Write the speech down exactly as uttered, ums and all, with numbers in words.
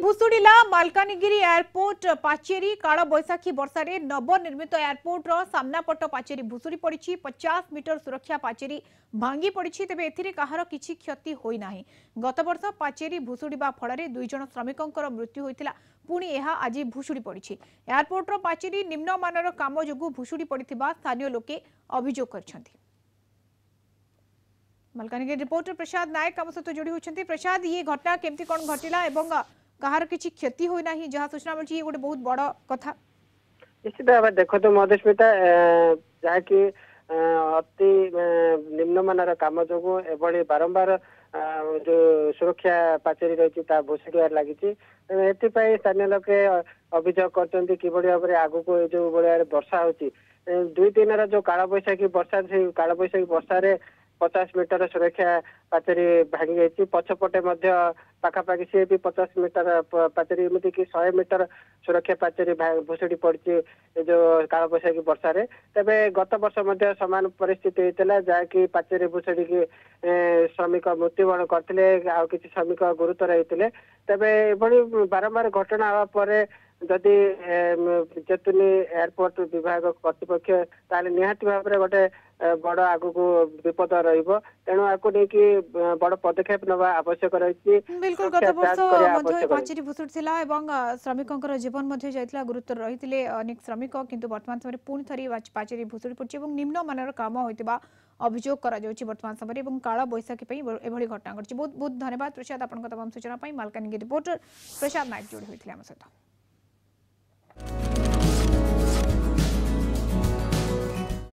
भुशुड़ा Malkangiri airport पाचेरी काल बैशाखी बर्षार नवनिर्मित airport सामनापट पाचेरी भुशुड़ी पड़ी पचास मीटर सुरक्षा पाचेरी भांगी पड़ी तेज ए कहार किसी क्षति होना गत वर्ष पाचेरी भुशुड़ा फल दुईज श्रमिकों मृत्यु होता पुणी यह आज भुशुड़ी पड़ी एयरपोर्ट पाचेरी निम्नमानर काम जो भुशुड़ी पड़ा स्थानीय लोके अभियोग कर मालकानगिरी रिपोर्टर प्रसाद नायक आम सहित जोड़ी होती। प्रसाद ये घटना केमती कौन घटला एवं कहार किसी क्षति होना जहाँ सूचना मिली ये गोटे बहुत बड़ कथा निश्चित भाव देखो तो मधुस्मिता जहाँकि अति निम्नमानर काम जो एभली बारंबार जो सुरक्षा पाचेरी रही भुशुड़ार लगी स्थानीय लोक अभियोग कर आग को जो भाई वर्षा होती दुई दिन रो काल बैशाखी वर्षा से काल बैशाखी वर्षार पचास मीटर सुरक्षा पाचेरी भांगी जाती पछपटे पाखापाखि सी भी पचास मीटर पाचेरी एमती कि शहे मीटर सुरक्षा पाचेरी भुशुड़ी पड़ी जो काल बैशाखी वर्षार तेज गत वर्ष सामान परिस्थिति होता जहाँकि पाचेरी भुशुड़ी की श्रमिक मृत्युबरण करते आउ कि श्रमिक गुरुतर होते तेरे ये बारंबार घटना हापर जदि चेतुनी एयरपोर्ट विभाग कर्तृपक्ष निहाती भाव में गोटे बड़ आग को विपद रेणु आपको लेकिन बड़ पदक्षेप नवा आवश्यक रही बिल्कुल गत वर्ष पाचेरी भुशुड़ी एवं श्रमिकों जीवन गुरुतर रही अनेक श्रमिक किंतु वर्तमान समय पुणी थी पाचेरी भुशुड़ी पड़ी और निम्नमानर काम होता अभियोग वर्तमान समय काल बैशाखी घटना घटी। बहुत बहुत धन्यवाद प्रसाद आपंक तमाम सूचना। मालकानगिरी रिपोर्टर प्रसाद नायक जोड़ी होते।